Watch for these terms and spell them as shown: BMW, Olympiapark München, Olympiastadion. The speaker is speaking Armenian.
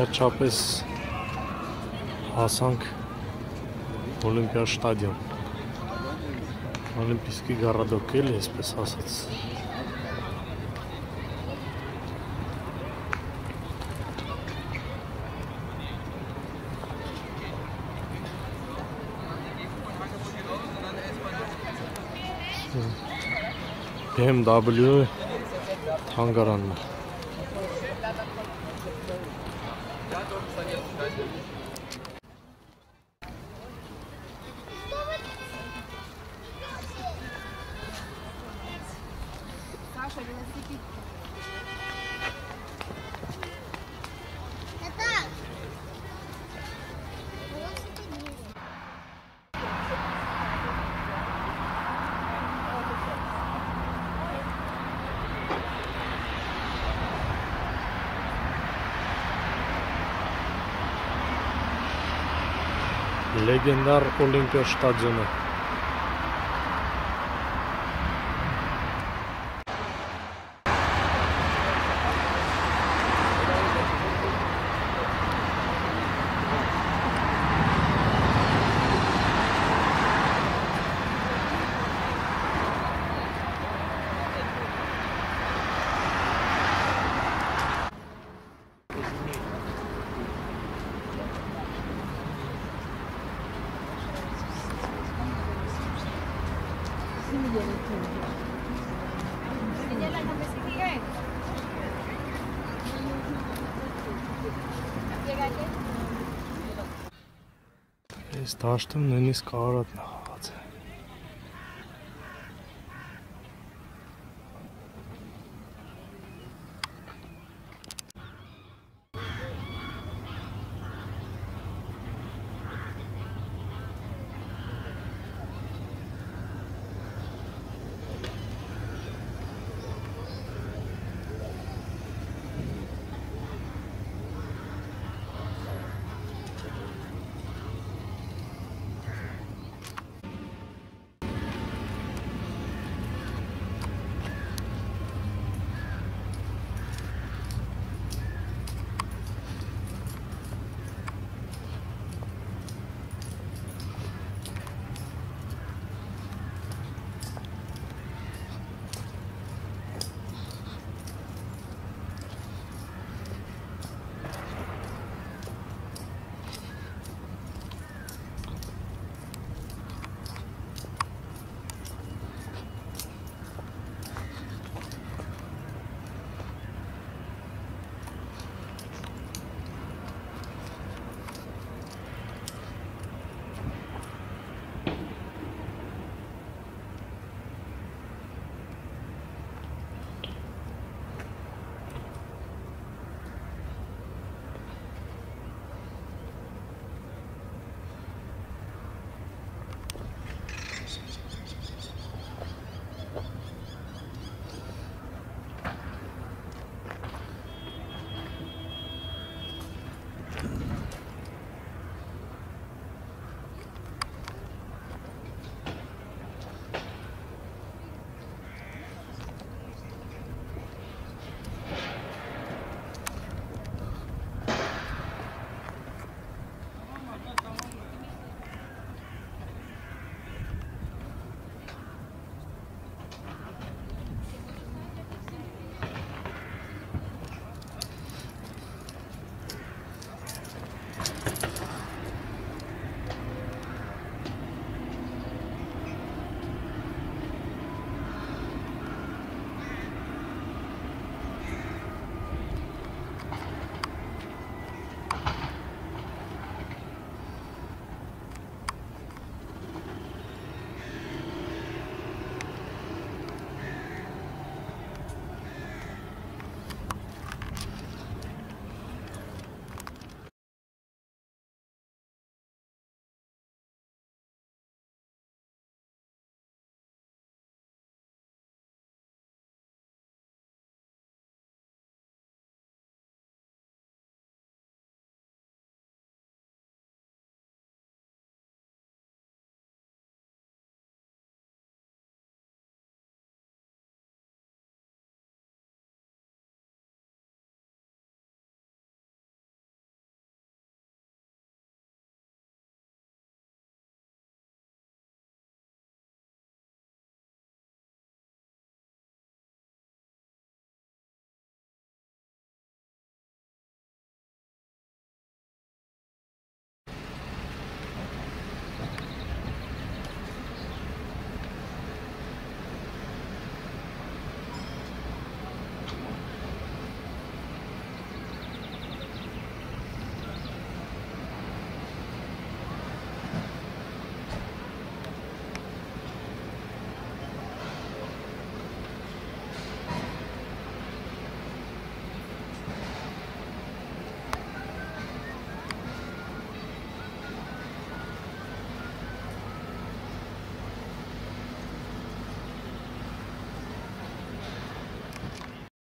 վերջապես հասանք Օլիմպիա շտադիոն, Օլիմպիսկի գարադոկ էլի, այսպես ասած։ BMW թանգարանն է։ Լեգենդար Օլիմպիա շտադիոնը Ես դաշտում նույնիսկ կարոտն է